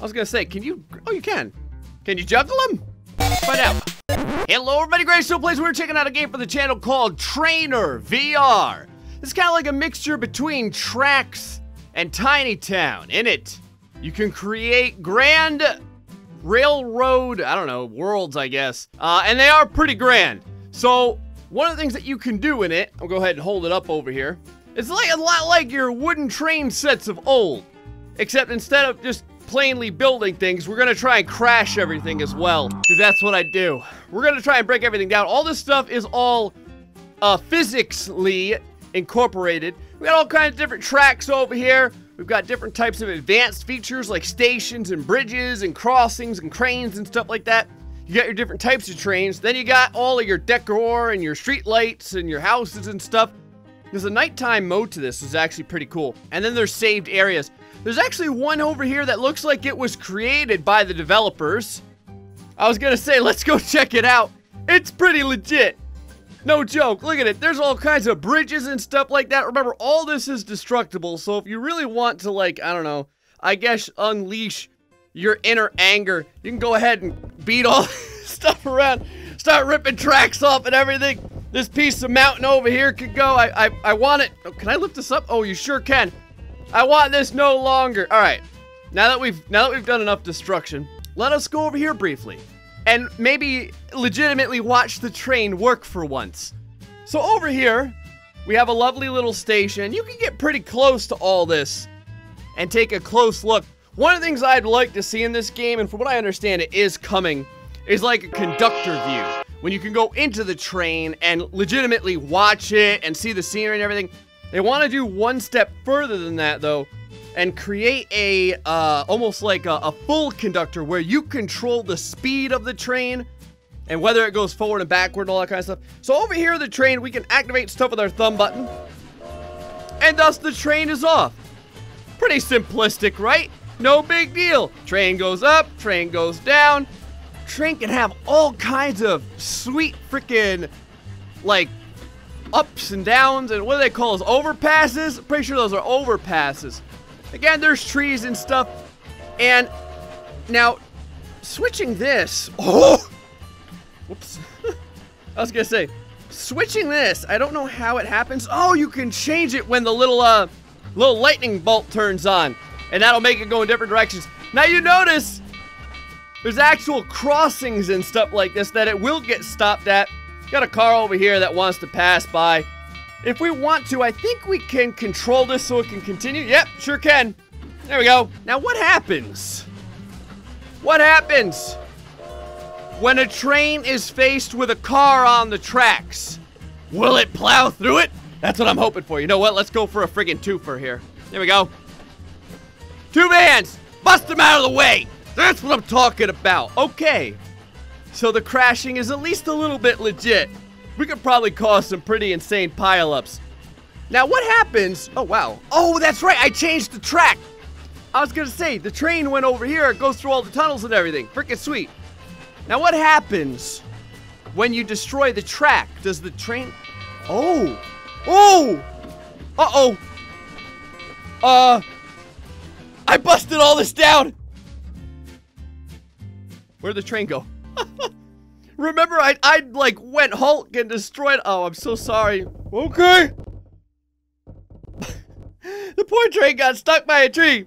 I was gonna say, can you? Oh, you can. Can you juggle them? Let's find out. Hello, everybody. GrayStillPlays. We're checking out a game for the channel called Trainer VR. It's kind of like a mixture between Tracks and Tiny Town. In it, you can create grand railroad, I don't know, worlds, I guess. And they are pretty grand. So one of the things that you can do in it, I'll go ahead and hold it up over here. It's like a lot like your wooden train sets of old, except instead of just plainly building things, we're gonna try and crash everything as well, because that's what I do. We're gonna try and break everything down. All this stuff is all physically incorporated. We got all kinds of different tracks over here. We've got different types of advanced features like stations and bridges and crossings and cranes and stuff like that. You got your different types of trains. Then you got all of your decor and your street lights and your houses and stuff. There's a nighttime mode to this, is actually pretty cool. And then there's saved areas. There's actually one over here that looks like it was created by the developers. I was gonna say, let's go check it out. It's pretty legit. No joke, look at it. There's all kinds of bridges and stuff like that. Remember, all this is destructible, so if you really want to, like, I don't know, I guess unleash your inner anger, you can go ahead and beat all this stuff around. Start ripping tracks off and everything. This piece of mountain over here could go. I want it. Oh, can I lift this up? Oh, you sure can. I want this no longer. All right, now that we've done enough destruction, let us go over here briefly and maybe legitimately watch the train work for once. So over here, we have a lovely little station. You can get pretty close to all this and take a close look. One of the things I'd like to see in this game, and from what I understand it is coming, is like a conductor view, when you can go into the train and legitimately watch it and see the scenery and everything. They want to do one step further than that, though, and create a, almost like a full conductor where you control the speed of the train and whether it goes forward and backward and all that kind of stuff. So over here, the train, we can activate stuff with our thumb button, and thus the train is off. Pretty simplistic, right? No big deal. Train goes up, train goes down. Train can have all kinds of sweet freaking, like, ups and downs, and what do they call those? Overpasses? I'm pretty sure those are overpasses. Again, there's trees and stuff. And now, switching this. Oh! Whoops. I was gonna say, switching this, I don't know how it happens. Oh, you can change it when the little lightning bolt turns on, and that'll make it go in different directions. Now you notice there's actual crossings and stuff like this that it will get stopped at. Got a car over here that wants to pass by. If we want to, I think we can control this so it can continue. Yep, sure can. There we go. Now what happens? What happens when a train is faced with a car on the tracks? Will it plow through it? That's what I'm hoping for. You know what? Let's go for a friggin' twofer here. There we go. Two vans! Bust them out of the way! That's what I'm talking about. Okay. So the crashing is at least a little bit legit. We could probably cause some pretty insane pileups. Now what happens? Oh wow. Oh, that's right, I changed the track. I was gonna say, the train went over here, it goes through all the tunnels and everything. Freaking sweet. Now what happens when you destroy the track? Does the train... Oh! Oh! Uh-oh! I busted all this down! Where'd the train go? Remember, I like went Hulk and destroyed. Oh, I'm so sorry. Okay. The poor train got stuck by a tree.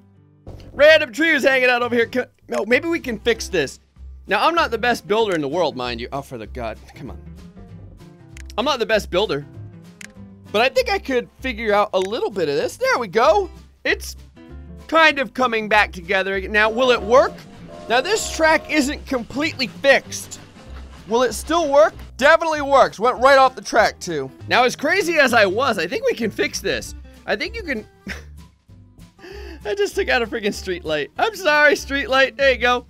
Random tree was hanging out over here. No, maybe we can fix this. Now, I'm not the best builder in the world, mind you. Oh, for the God, come on. I'm not the best builder, but I think I could figure out a little bit of this. There we go. It's kind of coming back together. Now, will it work? Now this track isn't completely fixed. Will it still work? Definitely works. Went right off the track too. Now as crazy as I was, I think we can fix this. I think you can... I just took out a freaking street light. I'm sorry, street light. There you go.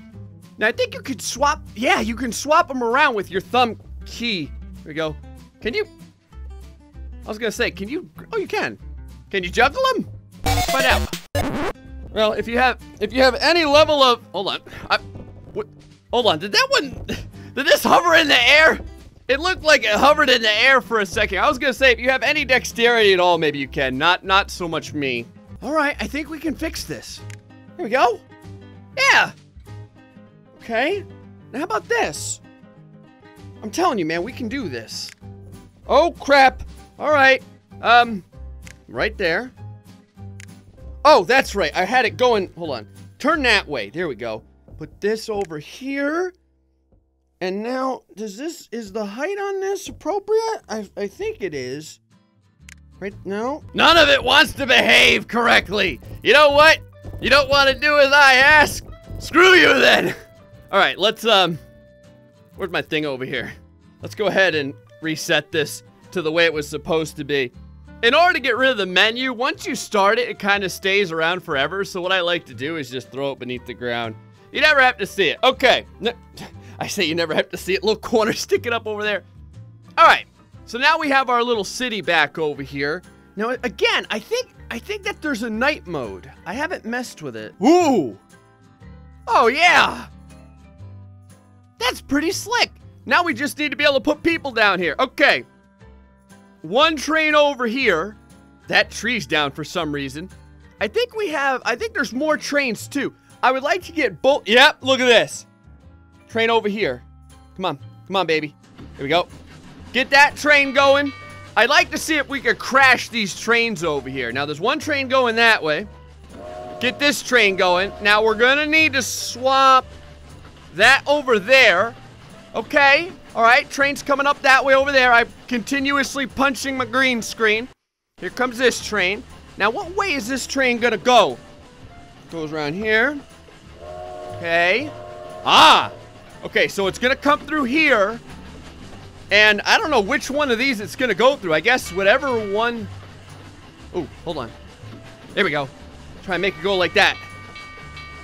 Now I think you could swap... Yeah, you can swap them around with your thumb key. There we go. Can you... I was gonna say, can you... Oh, you can. Can you juggle them? Let's find out. Well, if you have any level of, hold on, hold on, did that one, did this hover in the air? It looked like it hovered in the air for a second. I was gonna say, if you have any dexterity at all, maybe you can, not so much me. All right, I think we can fix this. Here we go. Yeah. Okay. Now how about this? I'm telling you, man, we can do this. Oh, crap. All right. Right there. Oh, that's right. I had it going. Hold on. Turn that way. There we go. Put this over here. And now, is the height on this appropriate? I think it is. Right now? None of it wants to behave correctly. You know what? You don't want to do as I ask? Screw you then. All right, let's, where's my thing over here? Let's go ahead and reset this to the way it was supposed to be. In order to get rid of the menu, once you start it, it kind of stays around forever. So what I like to do is just throw it beneath the ground. You never have to see it. Okay. I say you never have to see it. Little corner sticking up over there. All right. So now we have our little city back over here. Now, again, I think that there's a night mode. I haven't messed with it. Ooh. Oh, yeah. That's pretty slick. Now we just need to be able to put people down here. Okay. One train over here. That tree's down for some reason. I think there's more trains, too. I would like to get both. Yep, look at this. Train over here. Come on. Come on, baby. Here we go. Get that train going. I'd like to see if we could crash these trains over here. Now, there's one train going that way. Get this train going. Now, we're going to need to swap that over there. Okay. All right. Train's coming up that way over there. I'm continuously punching my green screen. Here comes this train. Now, what way is this train going to go? Goes around here. Okay. Ah! Okay, so it's gonna come through here. And I don't know which one of these it's gonna go through. I guess whatever one. Oh, hold on. There we go. Try and make it go like that.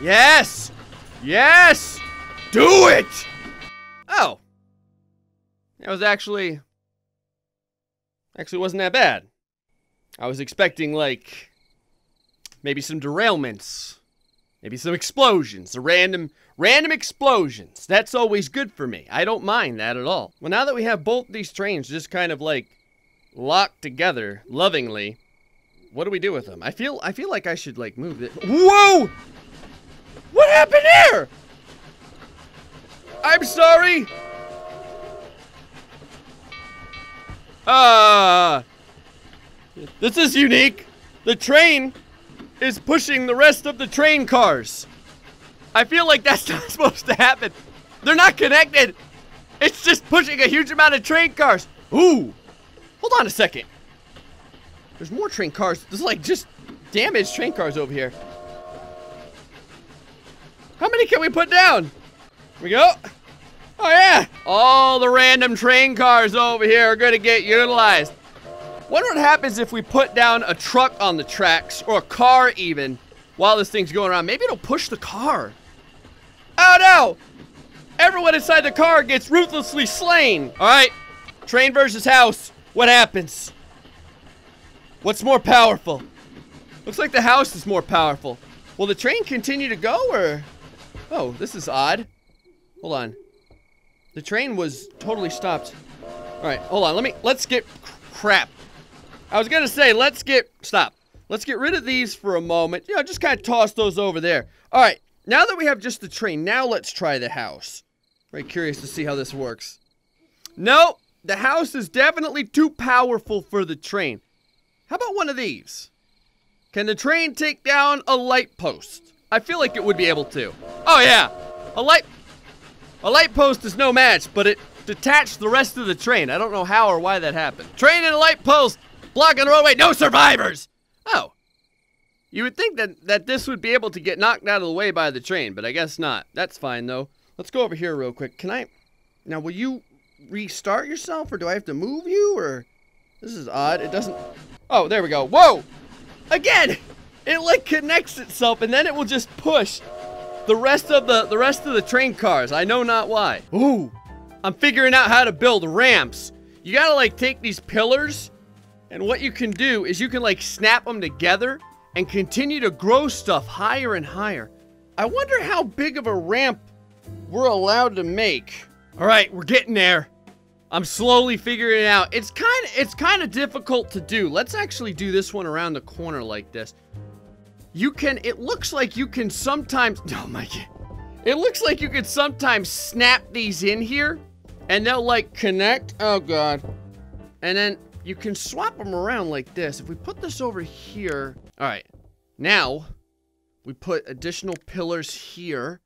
Yes! Yes! Do it! Oh. That was actually wasn't that bad. I was expecting, like, maybe some derailments. Maybe some explosions, random explosions. That's always good for me. I don't mind that at all. Well, now that we have both these trains just kind of like locked together lovingly, what do we do with them? I feel like I should like move this. Whoa! What happened here? I'm sorry. This is unique. The train is pushing the rest of the train cars. I feel like that's not supposed to happen. They're not connected. It's just pushing a huge amount of train cars. Ooh. Hold on a second. There's more train cars. There's like just damaged train cars over here. How many can we put down? Here we go. Oh yeah. All the random train cars over here are gonna get utilized. Wonder what happens if we put down a truck on the tracks, or a car even, while this thing's going around. Maybe it'll push the car. Oh no! Everyone inside the car gets ruthlessly slain. All right, train versus house. What happens? What's more powerful? Looks like the house is more powerful. Will the train continue to go, or? Oh, this is odd. Hold on. The train was totally stopped. All right, hold on. Let's get crap. I was gonna say, Let's get rid of these for a moment. You know, just kind of toss those over there. All right, now that we have just the train, now let's try the house. Very curious to see how this works. Nope, the house is definitely too powerful for the train. How about one of these? Can the train take down a light post? I feel like it would be able to. Oh yeah, a light post is no match, but it detached the rest of the train. I don't know how or why that happened. Train and a light post. Blocking the roadway, no survivors! Oh. You would think that this would be able to get knocked out of the way by the train, but I guess not. That's fine, though. Let's go over here real quick. Can I... Now, will you restart yourself, or do I have to move you, or... This is odd. It doesn't... Oh, there we go. Whoa! Again! It, like, connects itself, and then it will just push the rest of the train cars. I know not why. Ooh! I'm figuring out how to build ramps. You gotta, like, take these pillars... And what you can do is you can like snap them together and continue to grow stuff higher and higher. I wonder how big of a ramp we're allowed to make. All right, we're getting there. I'm slowly figuring it out. It's kind of difficult to do. Let's actually do this one around the corner like this. you can, it looks like you can sometimes, oh my god. It looks like you can sometimes snap these in here and they'll like connect, oh god. And then you can swap them around like this. If we put this over here, all right, now we put additional pillars here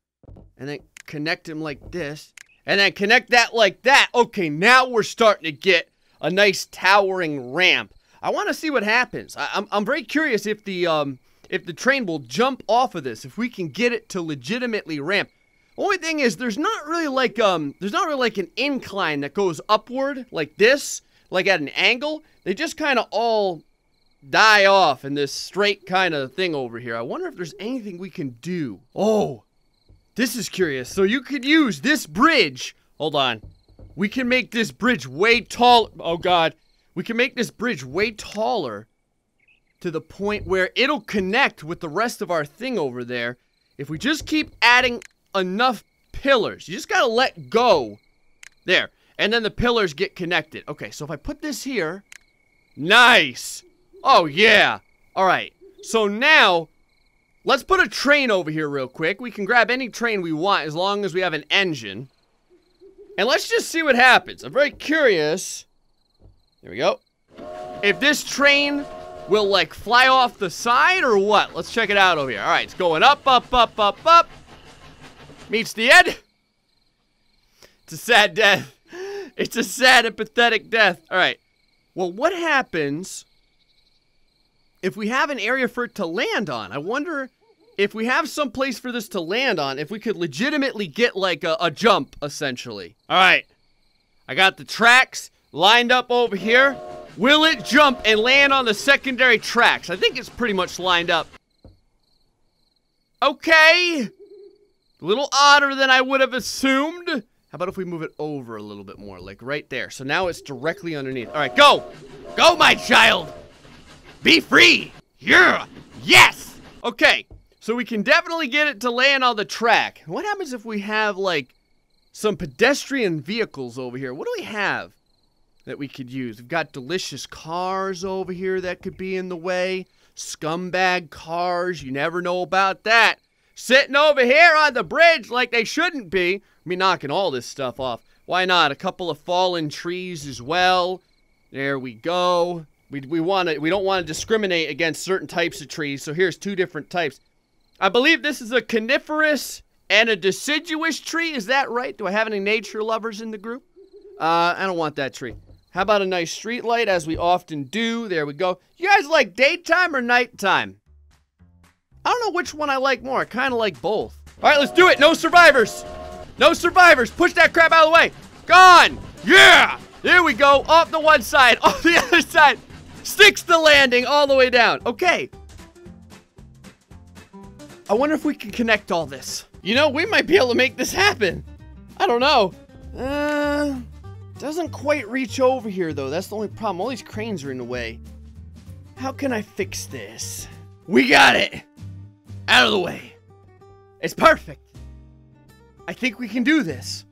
and then connect them like this and then connect that like that. Okay, now we're starting to get a nice towering ramp. I want to see what happens. I'm very curious if the train will jump off of this, if we can get it to legitimately ramp. Only thing is there's not really like an incline that goes upward like this, like at an angle. They just kind of all die off in this straight kind of thing over here. I wonder if there's anything we can do. Oh, this is curious. So you could use this bridge. Hold on. We can make this bridge way tall. Oh god. We can make this bridge way taller to the point where it'll connect with the rest of our thing over there. If we just keep adding enough pillars, you just gotta let go. There, and then the pillars get connected. Okay, so if I put this here, nice. Oh yeah, all right. So now, let's put a train over here real quick. We can grab any train we want as long as we have an engine. And let's just see what happens. I'm very curious. There we go. If this train will like fly off the side or what? Let's check it out over here. All right, it's going up, up, up, up, up. Meets the end. It's a sad death. It's a sad and pathetic death. All right. Well, what happens if we have an area for it to land on? I wonder if we have some place for this to land on, if we could legitimately get like a jump, essentially. All right. I got the tracks lined up over here. Will it jump and land on the secondary tracks? I think it's pretty much lined up. Okay. A little odder than I would have assumed. How about if we move it over a little bit more, like right there? So now it's directly underneath. All right, go. Go, my child. Be free. Yeah. Yes. Okay. So we can definitely get it to land on the track. What happens if we have, like, some pedestrian vehicles over here? What do we have that we could use? We've got delicious cars over here that could be in the way. Scumbag cars, you never know about that. Sitting over here on the bridge like they shouldn't be. I mean, knocking all this stuff off. Why not? A couple of fallen trees as well. There we go. We don't want to discriminate against certain types of trees, so here's two different types. I believe this is a coniferous and a deciduous tree. Is that right? Do I have any nature lovers in the group? I don't want that tree. How about a nice street light, as we often do? There we go. You guys like daytime or nighttime? I don't know which one I like more. I kind of like both. All right, let's do it. No survivors. No survivors. Push that crap out of the way. Gone. Yeah. There we go. Off the one side. Off the other side. Sticks the landing all the way down. Okay. I wonder if we can connect all this. You know, we might be able to make this happen. I don't know. Doesn't quite reach over here, though. That's the only problem. All these cranes are in the way. How can I fix this? We got it! Out of the way. It's perfect. I think we can do this.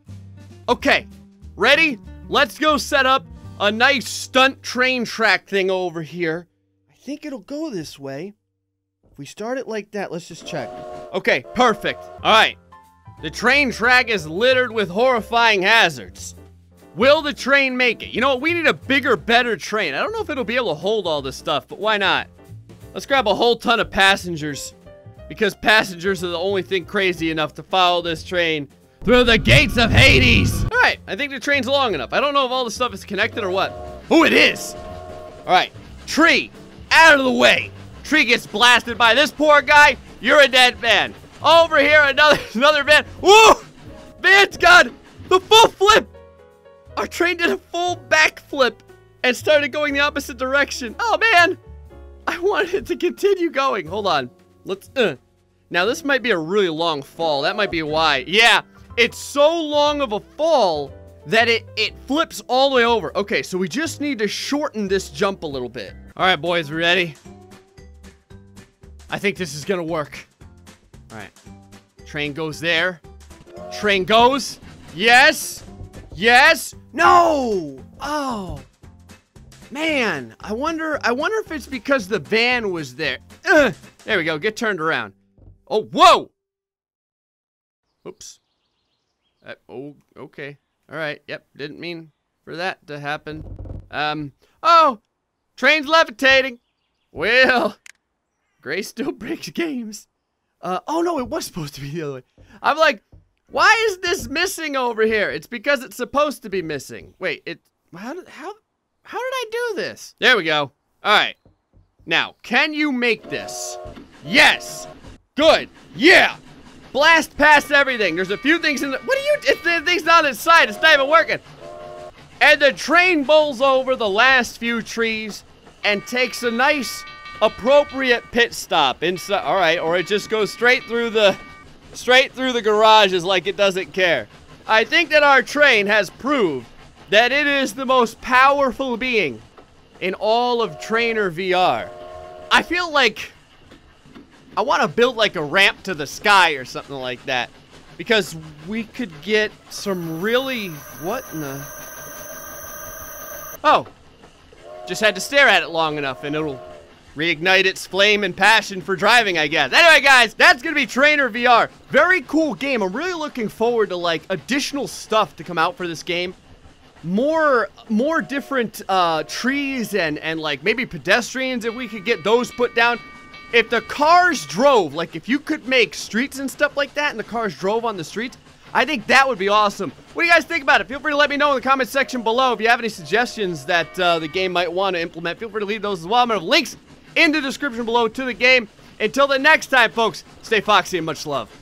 Okay. Ready? Let's go set up a nice stunt train track thing over here. I think it'll go this way. If we start it like that, let's just check. Okay, perfect. All right. The train track is littered with horrifying hazards. Will the train make it? You know what? We need a bigger, better train. I don't know if it'll be able to hold all this stuff, but why not? Let's grab a whole ton of passengers, because passengers are the only thing crazy enough to follow this train through the gates of Hades. All right, I think the train's long enough. I don't know if all this stuff is connected or what. Oh, it is. All right, tree, out of the way. Tree gets blasted by this poor guy. You're a dead man. Over here, another van. Woo! Van's gone. The full flip. Our train did a full backflip and started going the opposite direction. Oh, man. I wanted it to continue going. Hold on. Let's... Now, this might be a really long fall. That might be why. Yeah, it's so long of a fall that it flips all the way over. Okay, so we just need to shorten this jump a little bit. All right, boys, we ready? I think this is going to work. All right. Train goes there. Train goes. Yes. Yes. No. Oh. Man, I wonder if it's because the van was there. There we go. Get turned around. Oh, whoa! Oops. Oh, okay. All right. Yep. Didn't mean for that to happen. Oh! Train's levitating! Well, Gray still breaks games. Oh no, it was supposed to be the other way. I'm like, why is this missing over here? It's because it's supposed to be missing. Wait, how did I do this? There we go. All right. Now, can you make this? Yes! Good! Yeah! Blast past everything. There's a few things in the... What are you... It's, the thing's not inside. It's not even working. And the train bowls over the last few trees and takes a nice, appropriate pit stop inside. All right, or it just goes straight through the garages like it doesn't care. I think that our train has proved that it is the most powerful being in all of Trainer VR. I feel like I want to build like a ramp to the sky or something like that, because we could get some really... What in the... Oh, just had to stare at it long enough and it'll reignite its flame and passion for driving, I guess. Anyway, guys, that's gonna be Trainer VR. Very cool game. I'm really looking forward to like additional stuff to come out for this game. More different trees and like maybe pedestrians if we could get those put down. If the cars drove, like if you could make streets and stuff like that and the cars drove on the streets, I think that would be awesome. What do you guys think about it? Feel free to let me know in the comment section below. If you have any suggestions that the game might want to implement, feel free to leave those as well. I'm going to have links in the description below to the game. Until the next time, folks, stay foxy and much love.